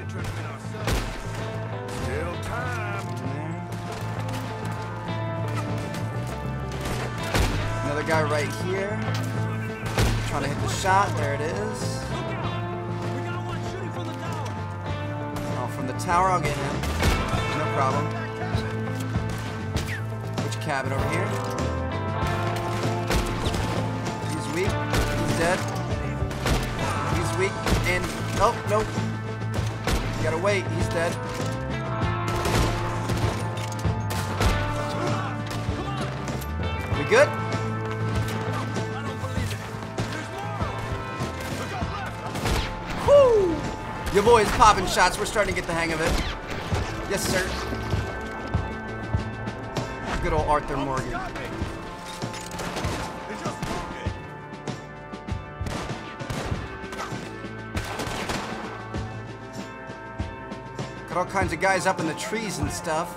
another guy right here. Trying to hit the shot. There it is. Oh, from the tower, I'll get him. No problem. Which cabin over here? He's weak. He's dead. He's weak. And nope, nope. You gotta wait. He's dead. We good? Woo! Your boy's popping shots. We're starting to get the hang of it. Yes, sir. Good old Arthur Morgan. Got all kinds of guys up in the trees and stuff.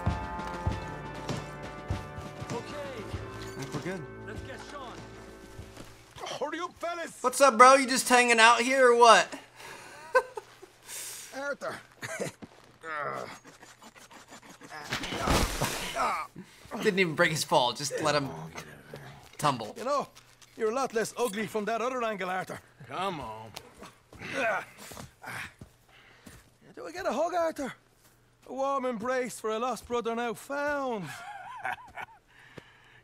What's up, bro? You just hanging out here or what? Arthur. Didn't even break his fall. Just let him tumble. You know, you're a lot less ugly from that other angle, Arthur. Come on. Do we get a hug, Arthur? A warm embrace for a lost brother now found.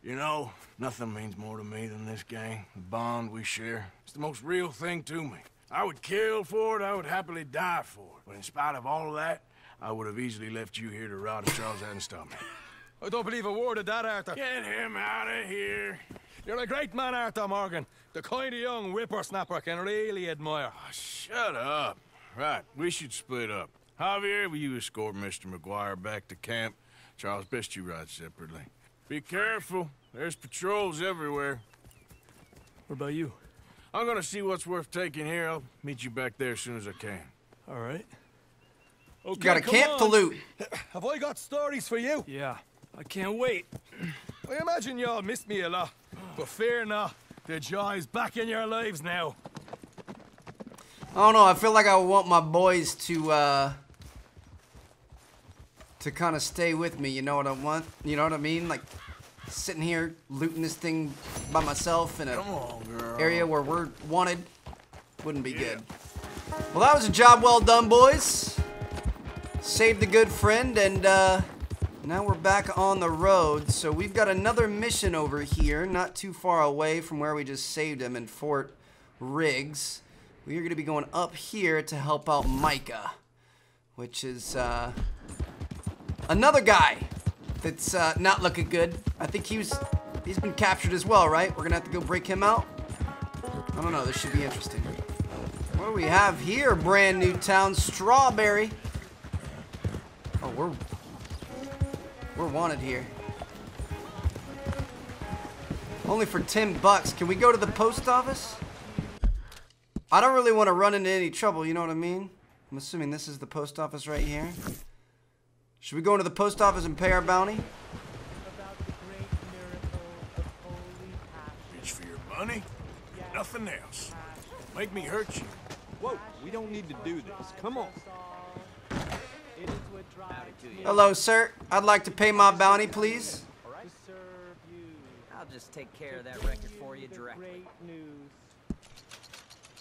You know, nothing means more to me than this gang, the bond we share. It's the most real thing to me. I would kill for it, I would happily die for it. But in spite of all of that, I would have easily left you here to rot if Charles hadn't stopped me. I don't believe a word of that, Arthur. Get him out of here. You're a great man, Arthur Morgan. The kind of young whippersnapper I can really admire. Oh, shut up. Right, we should split up. Javier, will you escort Mister McGuire back to camp? Charles, best you ride separately. Be careful. There's patrols everywhere. What about you? I'm gonna see what's worth taking here. I'll meet you back there as soon as I can. All right. Okay, you got a camp on to loot. Have I got stories for you? Yeah. I can't wait. I imagine y'all missed me a lot. But fear not. The joy's back in your lives now. I don't know. I feel like I want my boys to, uh... to kind of stay with me, you know what I want? You know what I mean? Like, sitting here looting this thing by myself in an area where we're wanted wouldn't be yeah. good. Well, that was a job well done, boys. Saved a good friend, and uh, now we're back on the road. So we've got another mission over here, not too far away from where we just saved him in Fort Riggs. We're going to be going up here to help out Micah, which is... Uh, Another guy that's uh, not looking good. I think he was, he's been captured as well, right? We're gonna have to go break him out. I don't know, this should be interesting. What do we have here? Brand new town, Strawberry. Oh, we're, we're wanted here. Only for ten bucks. Can we go to the post office? I don't really wanna run into any trouble, you know what I mean? I'm assuming this is the post office right here. Should we go into the post office and pay our bounty? About the great miracle of holy passion. Bitch for your money? Yes. Nothing else. Don't make me hurt you. Whoa, we don't need to do this. Come on. Hello, sir. I'd like to pay my bounty, please. I'll just take care of that record for you directly.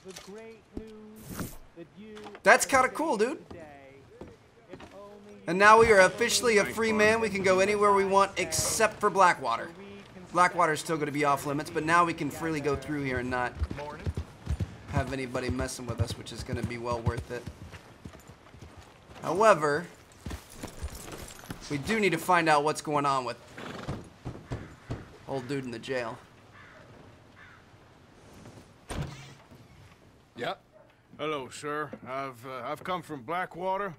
The great news that you... That's kind of cool, dude. And now we are officially a free man. We can go anywhere we want except for Blackwater. Blackwater is still going to be off limits, but now we can freely go through here and not have anybody messing with us, which is going to be well worth it. However, we do need to find out what's going on with old dude in the jail. Yep. Hello, sir. I've uh, I've come from Blackwater.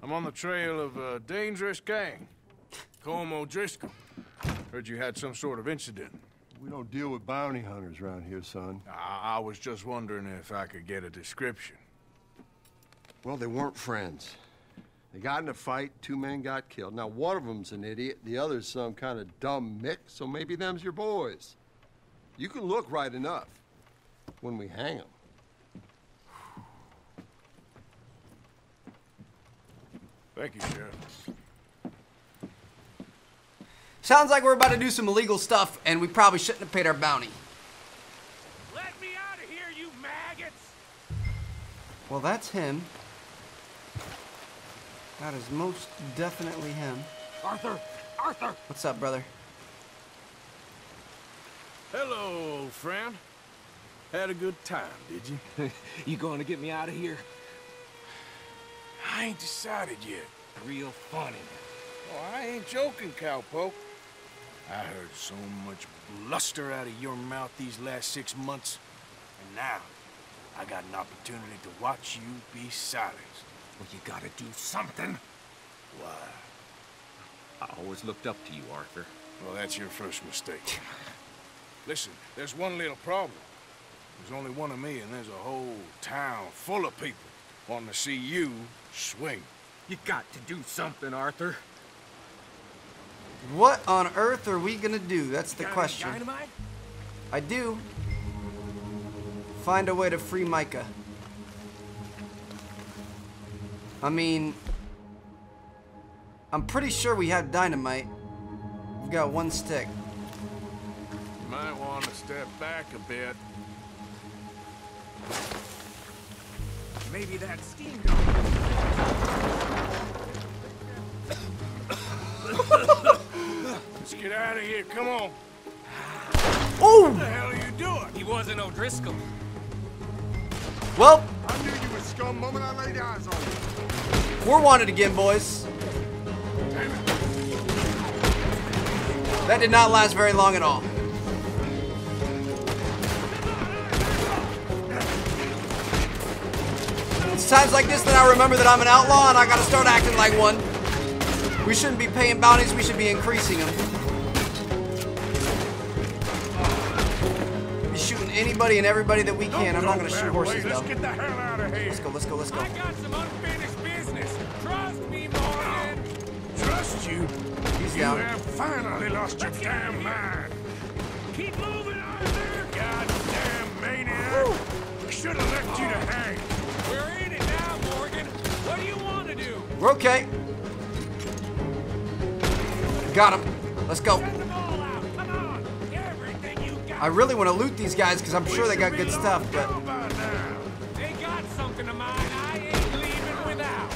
I'm on the trail of a dangerous gang, Colm O'Driscoll. Heard you had some sort of incident. We don't deal with bounty hunters around here, son. I, I was just wondering if I could get a description. Well, they weren't friends. They got in a fight, two men got killed. Now, one of them's an idiot, the other's some kind of dumb mick, so maybe them's your boys. You can look right enough when we hang them. Thank you, Sheriff. Sounds like we're about to do some illegal stuff, and we probably shouldn't have paid our bounty. Let me out of here, you maggots! Well, that's him. That is most definitely him. Arthur! Arthur! What's up, brother? Hello, old friend. Had a good time, did you? You going to get me out of here? I ain't decided yet. Real funny. Oh, I ain't joking, cowpoke. I heard so much bluster out of your mouth these last six months. And now, I got an opportunity to watch you be silenced. Well, you gotta do something. Why? I always looked up to you, Arthur. Well, that's your first mistake. Listen, there's one little problem. There's only one of me, and there's a whole town full of people wanting to see you swing. You got to do something, Arthur. What on earth are we gonna do? That's the question. Dynamite? I do. Find a way to free Micah. I mean, I'm pretty sure we have dynamite. We've got one stick. You might want to step back a bit. Maybe that steam gun. Let's get out of here. Come on. Oh! What the hell are you doing? He wasn't O'Driscoll. Well, I knew you were scum the moment I laid eyes on you. We're wanted again, boys. Damn it. That did not last very long at all. It's times like this that I remember that I'm an outlaw and I gotta start acting like one. We shouldn't be paying bounties, we should be increasing them. Be shooting anybody and everybody that we can. I'm not gonna shoot horses though. Let's get the hell out of here. Let's go, let's go, let's go. I got some unfinished business. Trust me, Morgan. Trust you? He's down. You have finally lost your damn mind. Keep moving, Arthur. Goddamn maniac. We should have left you to hang. We're in it now, Morgan. What do you want to do? We're okay. Got him. Let's go. Set them all out. Come on. Everything you got. I really want to loot these guys because I'm we sure they got good stuff, but they got something to mine. I ain't leaving without.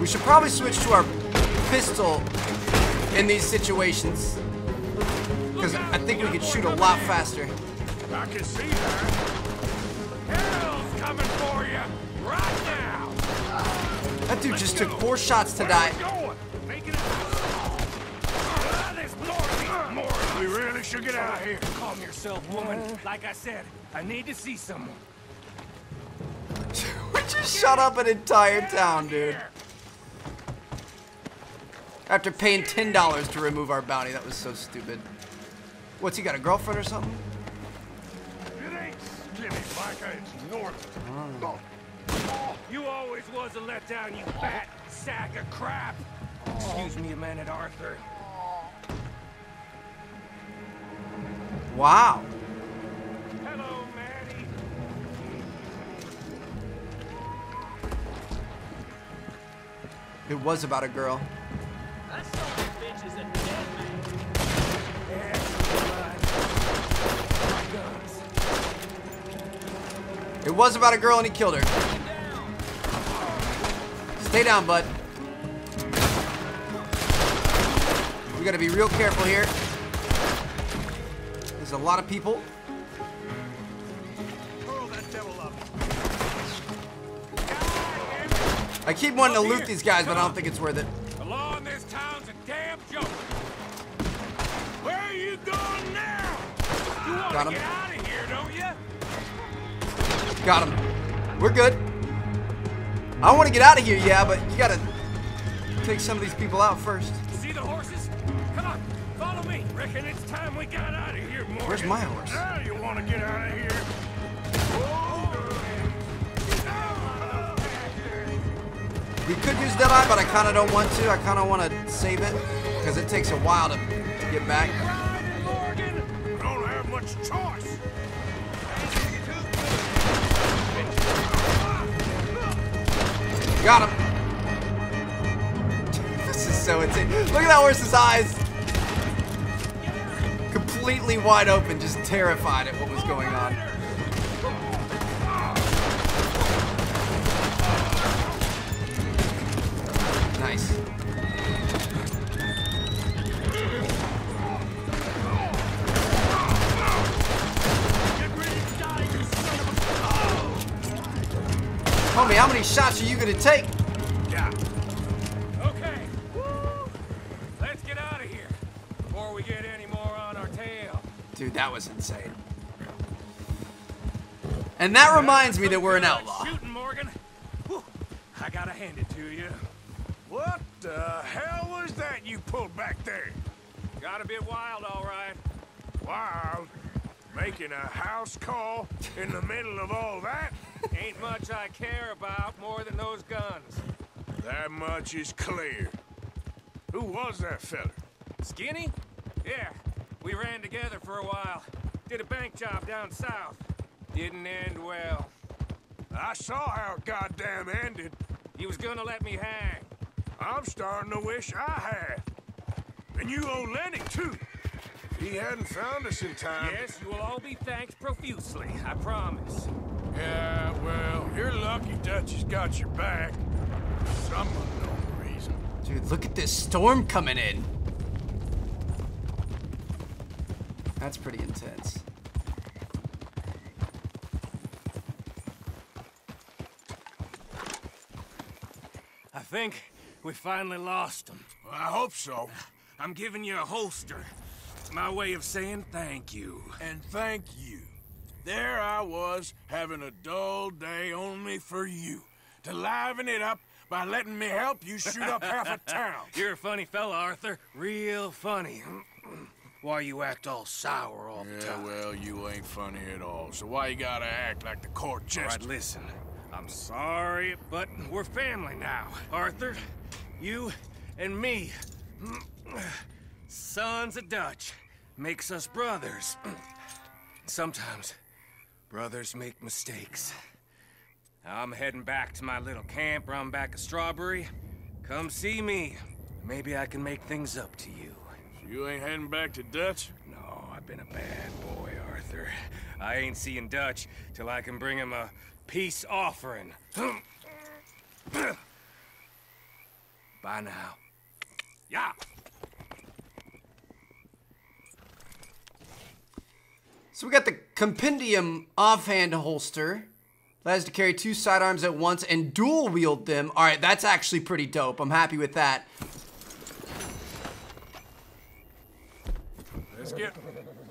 We should probably switch to our pistol in these situations because I think we could shoot a lot faster. I can see that. Hell's coming for you right now. That dude Let's just go. took four shots to Where die. It we really should get out of here. Calm yourself, woman. Like I said, I need to see someone. We just shut up an entire town, dude. After paying ten dollars to remove our bounty, that was so stupid. What's he got, a girlfriend or something? Oh. You always was a letdown, you fat sack of crap. Excuse me a minute, Arthur. Wow. Hello, Maddie. It was about a girl. I saw that bitch as a dead man. Yeah. It was about a girl and he killed her. Stay down, bud. We gotta be real careful here. There's a lot of people. I keep wanting to loot these guys, but I don't think it's worth it. The law in this town's a damn joke. Where are you going now? You wanna get out of here, don't you? Got him. We're good. I want to get out of here, yeah, but you gotta take some of these people out first. See the horses? Come on, follow me. Reckon it's time we got out of here, Morgan. Where's my horse? Now you want to get out of here? Oh. We could use Deadeye, but I kind of don't want to. I kind of want to save it because it takes a while to, to get back. Morgan, I don't have much choice. Got him. This is so insane. Look at that horse's eyes! Completely wide open, just terrified at what was going on. Nice. Homie, how many shots are you gonna take? Yeah. Okay. Woo. Let's get out of here before we get any more on our tail. Dude, that was insane. And that reminds me that we're an outlaw. Shooting, Morgan. Woo. I gotta hand it to you. What the hell was that you pulled back there? Got a bit wild, all right. Wild? Making a house call in the middle of all that? Ain't much I care about more than those guns. That much is clear. Who was that fella? Skinny? Yeah, we ran together for a while. Did a bank job down south. Didn't end well. I saw how it goddamn ended. He was gonna let me hang. I'm starting to wish I had. And you owe Lenny, too. He hadn't found us in time. Yes, you will all be thanked profusely, I promise. Yeah, well, you're lucky Dutch has got your back. For some unknown reason. Dude, look at this storm coming in. That's pretty intense. I think... we finally lost him. Well, I hope so. I'm giving you a holster. It's my way of saying thank you. And thank you. There I was, having a dull day only for you. To liven it up by letting me help you shoot up half a town. You're a funny fella, Arthur. Real funny. Why you act all sour all the time? Yeah, well, you ain't funny at all. So why you gotta act like the court jester? All right, listen. I'm sorry, but we're family now, Arthur. You and me, sons of Dutch, makes us brothers. Sometimes brothers make mistakes. I'm heading back to my little camp round back of Strawberry. Come see me. Maybe I can make things up to you. You ain't heading back to Dutch? No, I've been a bad boy, Arthur. I ain't seeing Dutch till I can bring him a peace offering. Bye now. Yeah. So we got the compendium offhand holster. Allows us to carry two sidearms at once and dual wield them. All right, that's actually pretty dope. I'm happy with that. Let's get